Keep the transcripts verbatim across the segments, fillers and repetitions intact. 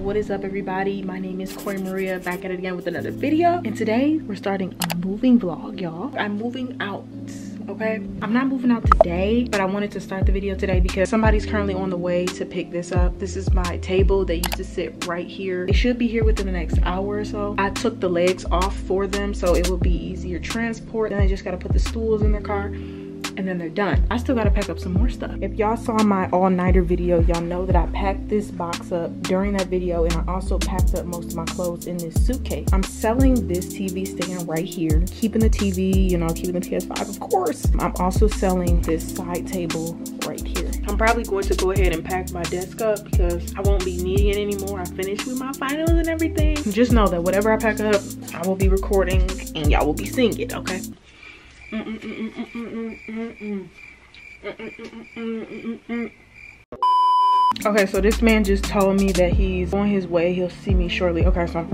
What is up, everybody? My name is Kori Maria, back at it again with another video, and today we're starting a moving vlog, y'all. I'm moving out, okay? I'm not moving out today, but I wanted to start the video today because somebody's currently on the way to pick this up. This is my table that used to sit right here. It should be here within the next hour or so. I took the legs off for them so it will be easier transport. Then I just got to put the stools in their car, and then they're done. I still gotta pack up some more stuff. If y'all saw my all-nighter video, y'all know that I packed this box up during that video, and I also packed up most of my clothes in this suitcase. I'm selling this T V stand right here, keeping the T V, you know, keeping the P S five, of course. I'm also selling this side table right here. I'm probably going to go ahead and pack my desk up because I won't be needing it anymore. I finished with my finals and everything. Just know that whatever I pack up, I will be recording and y'all will be seeing it, okay? Okay, so this man just told me that he's on his way. He'll see me shortly. Okay, so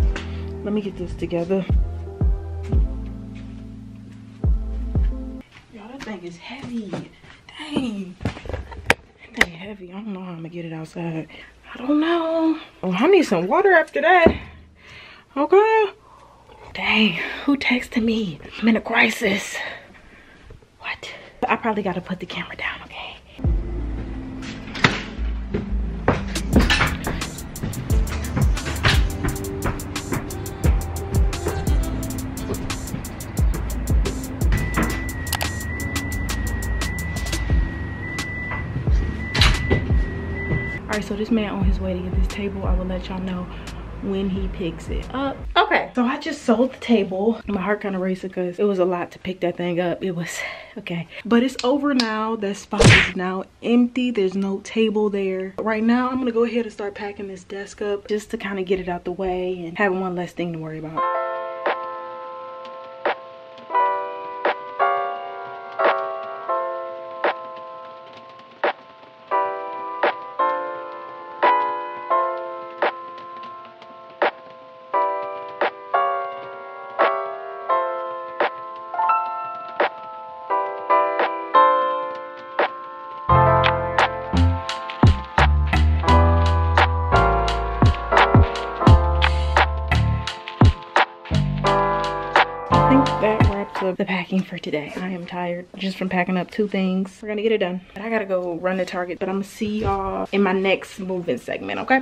let me get this together. Y'all, that thing is heavy. Dang. That thing heavy. I don't know how I'm gonna get it outside. I don't know. Oh, I need some water after that. Okay. Dang, who texted me? I'm in a crisis. What? I probably gotta put the camera down, okay? All right, so this man on his way to get this table, I will let y'all know when he picks it up. Okay, so I just sold the table. My heart kind of raced because it was a lot to pick that thing up. It was okay, but it's over now. That spot is now empty. There's no table there right now. I'm gonna go ahead and start packing this desk up just to kind of get it out the way and have one less thing to worry about. The packing for today. I am tired just from packing up two things. We're gonna get it done, but I gotta go run to Target. But I'm gonna see y'all in my next moving segment, okay?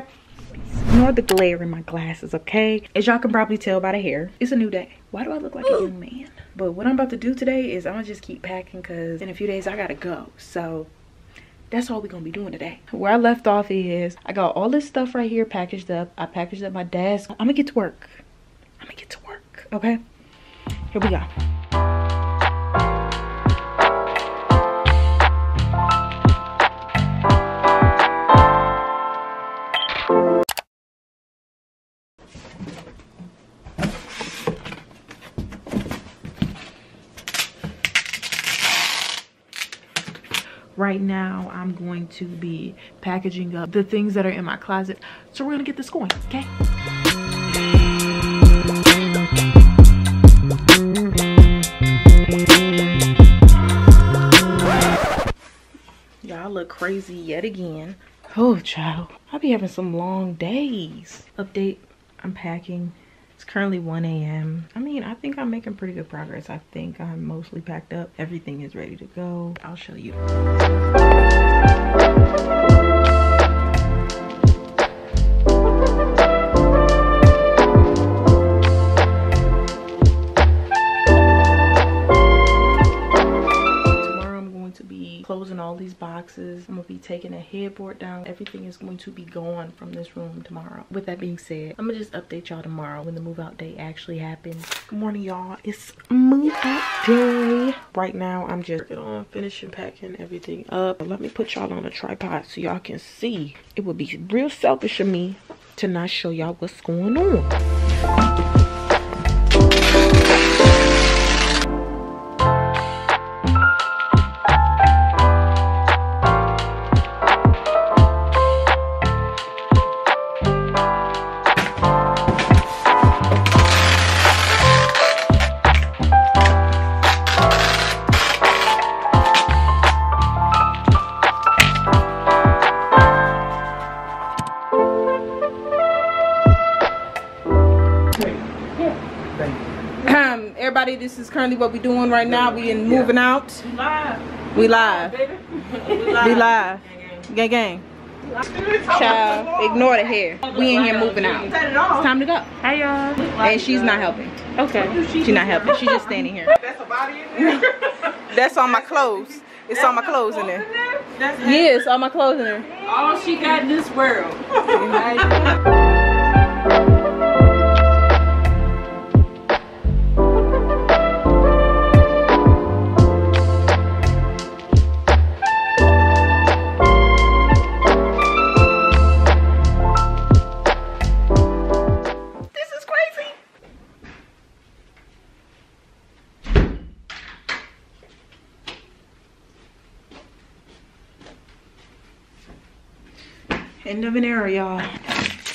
Ignore the glare in my glasses, okay? As y'all can probably tell by the hair, it's a new day. Why do I look like Ooh. a young man? But what I'm about to do today is I'm gonna just keep packing because in a few days I gotta go. So that's all we're gonna be doing today. Where I left off is I got all this stuff right here packaged up. I packaged up my desk. I'm gonna get to work. I'm gonna get to work, okay? Here we go. Right now, I'm going to be packaging up the things that are in my closet. So we're gonna get this going, okay? Y'all look crazy yet again. Oh, child. I'll be having some long days. Update, I'm packing. It's currently one A M I mean, I think I'm making pretty good progress. I think I'm mostly packed up. Everything is ready to go. I'll show you. Tomorrow I'm going to be closing all these boxes. I'm going to be taking a headboard down. Everything is going to be gone from this room tomorrow. With that being said, I'm going to just update y'all tomorrow when the move out day actually happens. Good morning, y'all. It's move out day. Right now, I'm just working on finishing packing everything up. Let me put y'all on a tripod so y'all can see. It would be real selfish of me to not show y'all what's going on. everybody, this is currently what we're doing right now. We in moving yeah. out. We live. We live. We live. We live. Gang, gang. Child, ignore the hair. We in here moving out. It's time to go. Hi, y'all. And she's not helping. Okay. She's not helping. She's just standing here. That's a body in there. That's on my clothes. It's all my clothes in there. Yeah, it's all my clothes in there. All she got in this world. End of an era, y'all.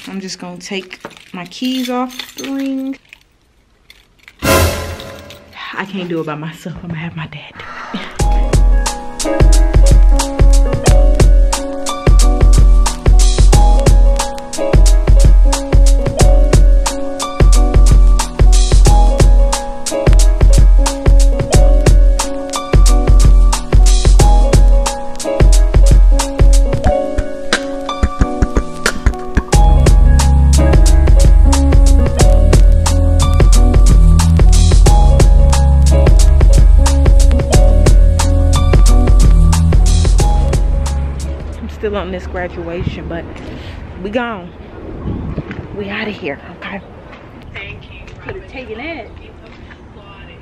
I'm just gonna take my keys off the ring. I can't do it by myself. I'm gonna have my dad do on this graduation, but we gone. We out of here, okay? Thank you. Could have taken that,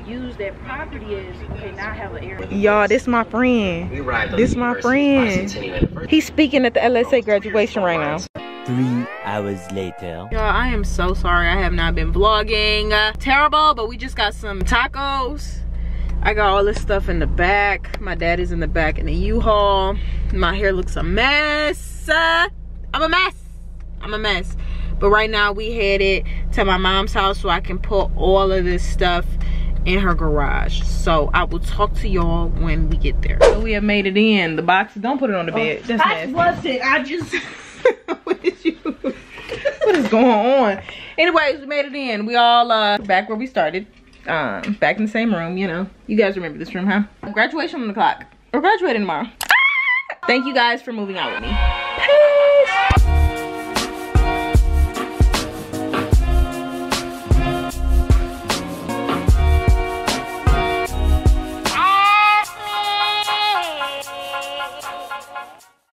use that property as, okay, now I have an area. Y'all, this my friend. This my friend. He's speaking at the L S A graduation right now. Three hours later. Y'all, I am so sorry I have not been vlogging. Uh, terrible, but we just got some tacos. I got all this stuff in the back. My dad is in the back in the U-Haul. My hair looks a mess. Uh, I'm a mess. I'm a mess. But right now we headed to my mom's house so I can put all of this stuff in her garage. So I will talk to y'all when we get there. So we have made it in. The boxes, don't put it on the bed. Oh, that's nasty. What's it? I just... What did you... What is going on? Anyways, we made it in. We all uh, back where we started. Um, back in the same room, you know. You guys remember this room, huh? Graduation on the clock. We're graduating tomorrow. Thank you guys for moving out with me. Peace.